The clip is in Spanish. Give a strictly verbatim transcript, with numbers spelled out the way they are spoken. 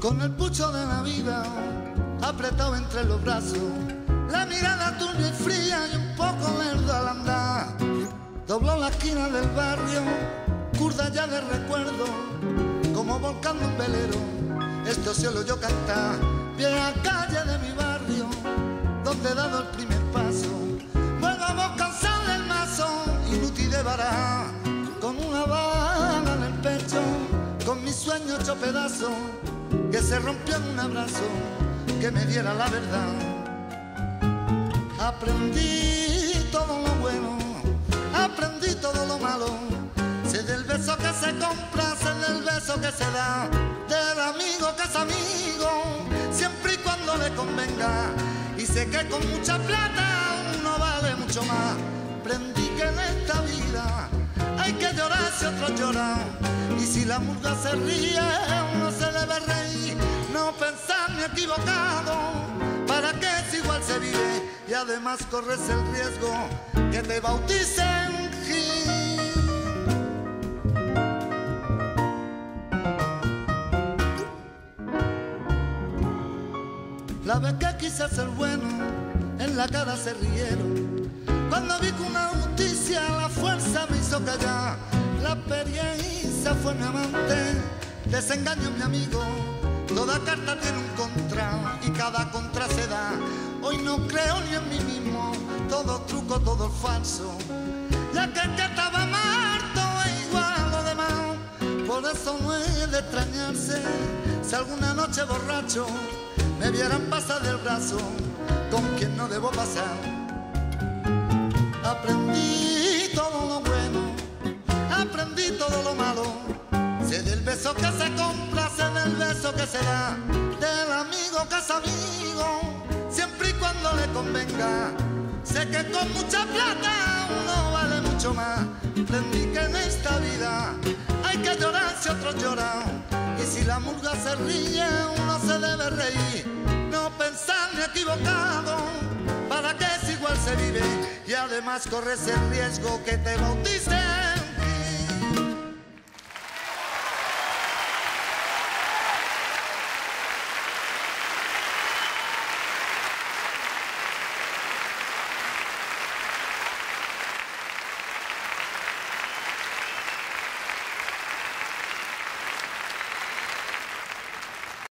Con el pucho de la vida apretado entre los brazos, la mirada turbia y fría y un poco lerda al andar. Dobló la esquina del barrio, curda ya de recuerdo, como volcando un velero, este ocio lo oyó cantar. Vieja calle de mi barrio, donde he dado el primer paso, vuelvo a buscar el mazo, inútil de barajar, con una bala en el pecho, con mi sueño hecho pedazo, que se rompió en un abrazo que me diera la verdad. Aprendí todo lo bueno, aprendí todo lo malo, sé del beso que se compra, sé del beso que se da, del amigo que es amigo, siempre y cuando le convenga, y sé que con mucha plata uno vale mucho más. Aprendí que en esta vida hay que llorar si otro llora, y si la murga se ríe uno se debe reír, no pensar ni equivocado, para que es igual se vive, y además corres el riesgo que te bauticen Gil. La vez que quise ser bueno en la cara se rieron, cuando vi que una justicia la fuerza me hizo callar. La experiencia fue mi amante, desengaño mi amigo, toda carta tiene un contra y cada contra se da. Hoy no creo ni en mí mismo, todo truco, todo falso, ya que el que estaba muerto es igual a lo demás. Por eso no es de extrañarse si alguna noche borracho me vieran pasar del brazo con quien no debo pasar. Aprendí todo lo bueno, aprendí todo lo malo, sé del beso que se compra, sé del beso que se da, del amigo que es amigo, siempre y cuando le convenga, sé que con mucha plata uno vale mucho más. Aprendí que en esta vida hay que llorar si otros lloran, y si la murga se ríe uno se debe reír, no pensar ni equivocado, para que es igual se vive, y además corres el riesgo que te bauticen.